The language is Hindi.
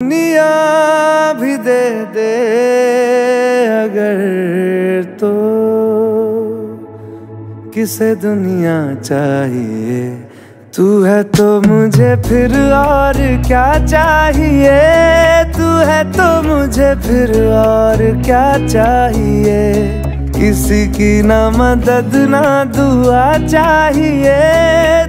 दुनिया भी दे दे अगर तो किसे दुनिया चाहिए। तू है तो मुझे फिर और क्या चाहिए। तू है तो मुझे फिर और क्या चाहिए। किसी की ना मदद ना दुआ चाहिए।